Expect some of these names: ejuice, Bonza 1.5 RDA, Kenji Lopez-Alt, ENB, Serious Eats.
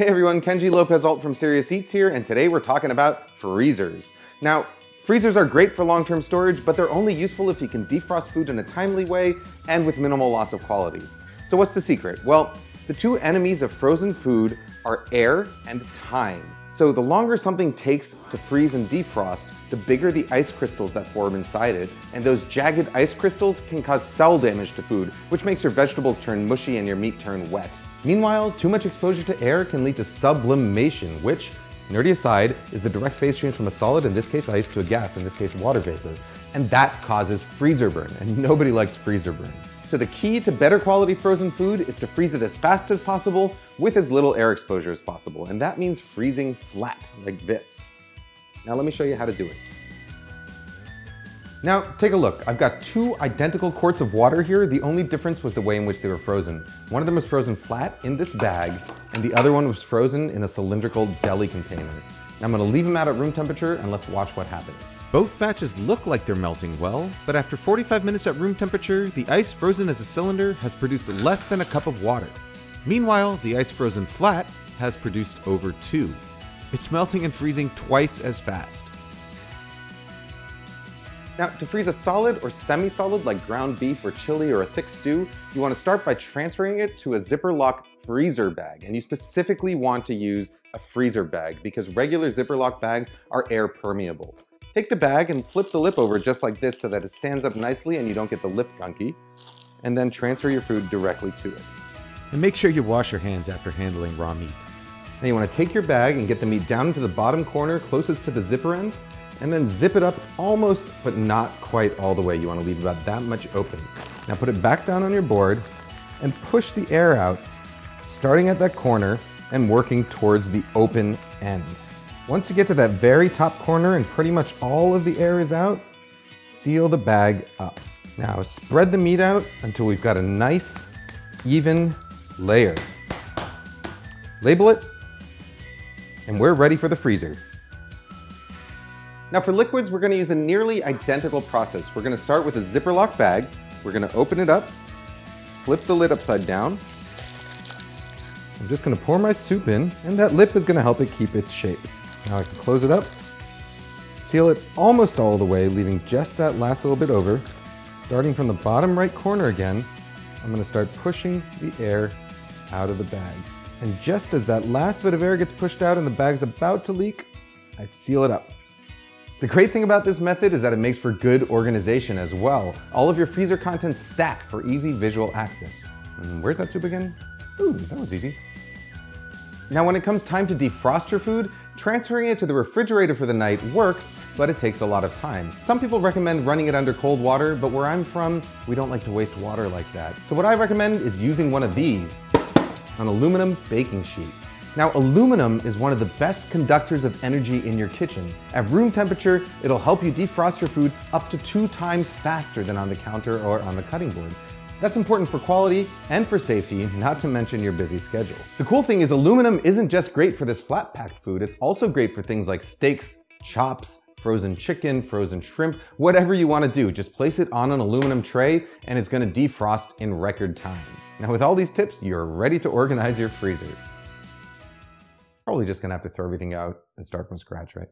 Hey everyone, Kenji Lopez-Alt from Serious Eats here, and today we're talking about freezers. Now, freezers are great for long-term storage, but they're only useful if you can defrost food in a timely way and with minimal loss of quality. So what's the secret? Well, the two enemies of frozen food are air and time. So the longer something takes to freeze and defrost, the bigger the ice crystals that form inside it, and those jagged ice crystals can cause cell damage to food, which makes your vegetables turn mushy and your meat turn wet. Meanwhile, too much exposure to air can lead to sublimation, which, nerdy aside, is the direct phase change from a solid, in this case ice, to a gas, in this case water vapor. And that causes freezer burn, and nobody likes freezer burn. So the key to better quality frozen food is to freeze it as fast as possible with as little air exposure as possible. And that means freezing flat, like this. Now let me show you how to do it. Now, take a look. I've got two identical quarts of water here. The only difference was the way in which they were frozen. One of them was frozen flat in this bag, and the other one was frozen in a cylindrical deli container. Now I'm gonna leave them out at room temperature, and let's watch what happens. Both batches look like they're melting well, but after 45 minutes at room temperature, the ice frozen as a cylinder has produced less than a cup of water. Meanwhile, the ice frozen flat has produced over two. It's melting and freezing twice as fast. Now, to freeze a solid or semi-solid like ground beef or chili or a thick stew, you want to start by transferring it to a zipper-lock freezer bag. And you specifically want to use a freezer bag because regular zipper-lock bags are air permeable. Take the bag and flip the lip over just like this so that it stands up nicely and you don't get the lip gunky. And then transfer your food directly to it. And make sure you wash your hands after handling raw meat. Now you want to take your bag and get the meat down to the bottom corner closest to the zipper end, and then zip it up almost, but not quite all the way. You wanna leave about that much open. Now put it back down on your board and push the air out, starting at that corner and working towards the open end. Once you get to that very top corner and pretty much all of the air is out, seal the bag up. Now spread the meat out until we've got a nice, even layer. Label it, and we're ready for the freezer. Now for liquids, we're gonna use a nearly identical process. We're gonna start with a zipper-lock bag. We're gonna open it up, flip the lid upside down. I'm just gonna pour my soup in, and that lip is gonna help it keep its shape. Now I can close it up, seal it almost all the way, leaving just that last little bit over. Starting from the bottom right corner again, I'm gonna start pushing the air out of the bag. And just as that last bit of air gets pushed out and the bag's about to leak, I seal it up. The great thing about this method is that it makes for good organization as well. All of your freezer contents stack for easy visual access. And where's that soup again? Ooh, that was easy. Now when it comes time to defrost your food, transferring it to the refrigerator for the night works, but it takes a lot of time. Some people recommend running it under cold water, but where I'm from, we don't like to waste water like that. So what I recommend is using one of these, an aluminum baking sheet. Now, aluminum is one of the best conductors of energy in your kitchen. At room temperature, it'll help you defrost your food up to 2 times faster than on the counter or on the cutting board. That's important for quality and for safety, not to mention your busy schedule. The cool thing is aluminum isn't just great for this flat-packed food, it's also great for things like steaks, chops, frozen chicken, frozen shrimp, whatever you want to do. Just place it on an aluminum tray and it's going to defrost in record time. Now, with all these tips, you're ready to organize your freezer. Probably just gonna have to throw everything out and start from scratch, right?